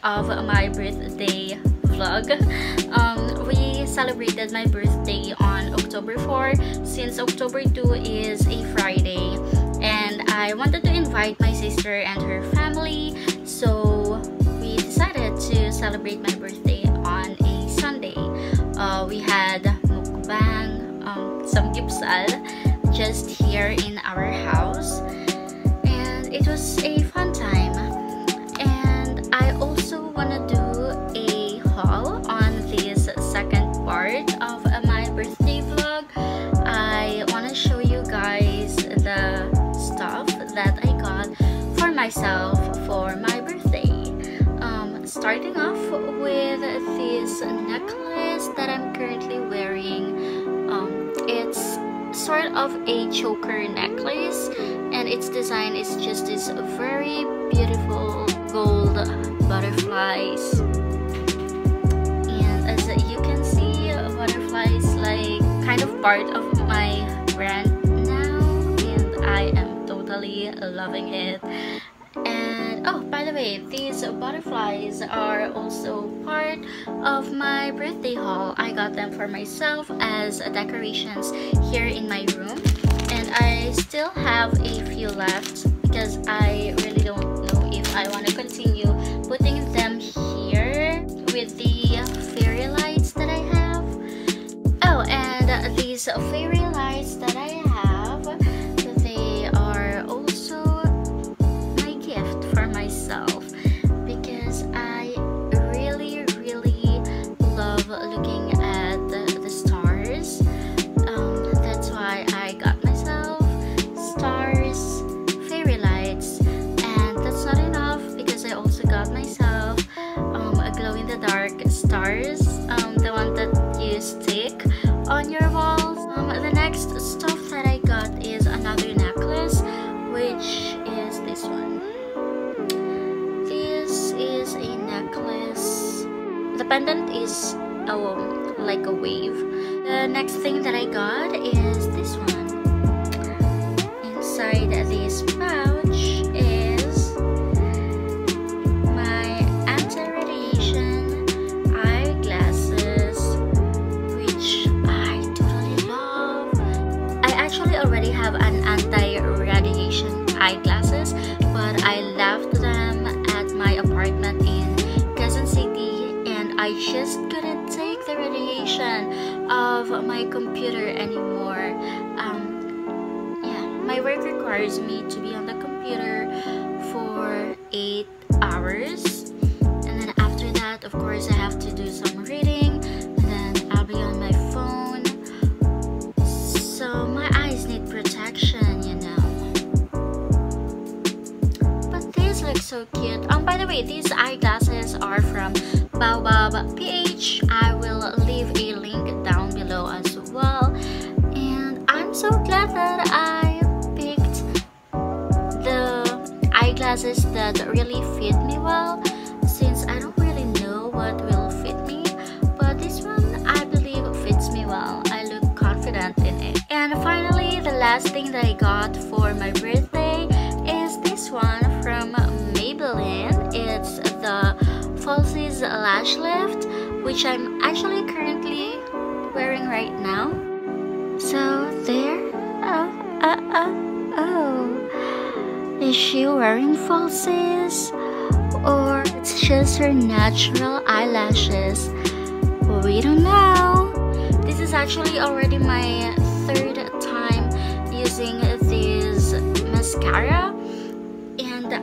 part of my birthday vlog. We celebrated my birthday on October 4 since October 2 is a Friday, and I wanted to invite my sister and her family, so we decided to celebrate my birthday on a Sunday. We had mukbang, some gipsal just here in our house, and it was a fun time. And I also want to do a haul on this second part of my birthday vlog. I want to show you guys the stuff that I got for myself for my birthday. Starting off with this necklace that I'm currently wearing. It's sort of a choker necklace, and its design is just this very beautiful gold butterflies, and as you can see, butterfly is like kind of part of my brand now, and I am totally loving it. And oh, by the way, these butterflies are also part of my birthday haul. I got them for myself as decorations here in my room, and I still have a few left because I really don't know if I want to continue putting them here with the fairy lights that I have. Oh, and these fairy lights that I have, they are also my gift for myself because I really love looking at the stars. That's why I got myself stars, fairy lights, and that's not enough because I also got myself a glow-in-the-dark stars, the one that you stick on your walls. The next stuff that I got is another necklace, which is this one. This is a necklace. The pendant is like a wave. The next thing that I got is this one. Inside this pouch is my anti-radiation eyeglasses, which I totally love. I actually already have an anti-radiation eyeglasses, but I left them at my apartment in Quezon City, and I just couldn't take the radiation of my computer anymore. My work requires me to be on the computer for 8 hours, and then after that, of course, I have to do some reading, and then I'll be on my phone. So my eyes need protection, you know. But these look so cute. By the way, these eyeglasses are from Baobab PH. I will leave a link down below as well. And I'm so glad that I glasses that really fit me well, since I don't really know what will fit me, but this one I believe fits me well. I look confident in it. And finally, the last thing that I got for my birthday is this one from Maybelline. It's the Falsies Lash Lift, which I'm actually currently wearing right now. So there. Is she wearing falsies, or it's just her natural eyelashes? We don't know. This is actually already my third time using this mascara, and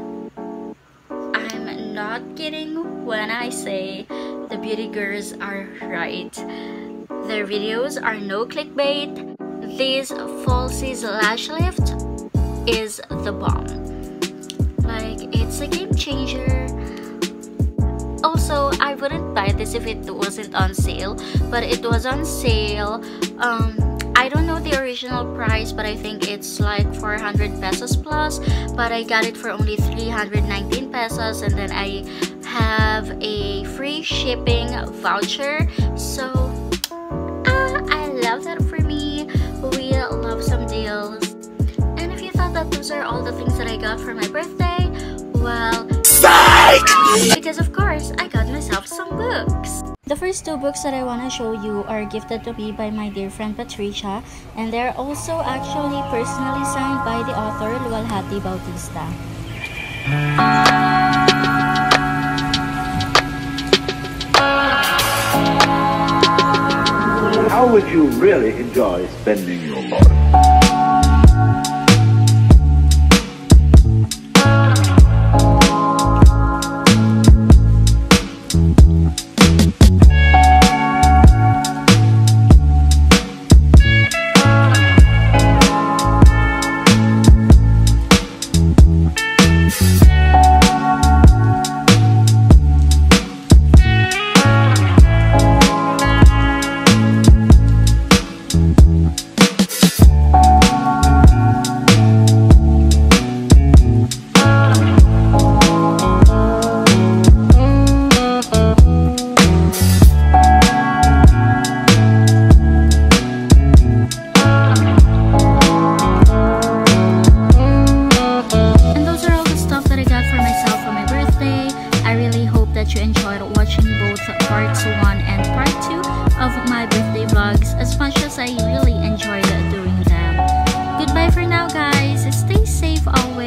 I'm not kidding when I say the beauty girls are right. Their videos are no clickbait. This Falsies Lash Lift is the bomb. Like, it's a game changer. Also, I wouldn't buy this if it wasn't on sale, but it was on sale. I don't know the original price, but I think it's like 400 pesos plus, but I got it for only 319 pesos, and then I have a free shipping voucher. So I love that for me. We love some deals. That those are all the things that I got for my birthday. Well, because of course guys, I got myself some books. The first two books that I want to show you are gifted to me by my dear friend Patricia, and they're also actually personally signed by the author Lualhati Bautista. How would you really enjoy spending your life? You enjoyed watching both part 1 and part 2 of my birthday vlogs as much as I really enjoyed doing them. Goodbye for now, guys. Stay safe always.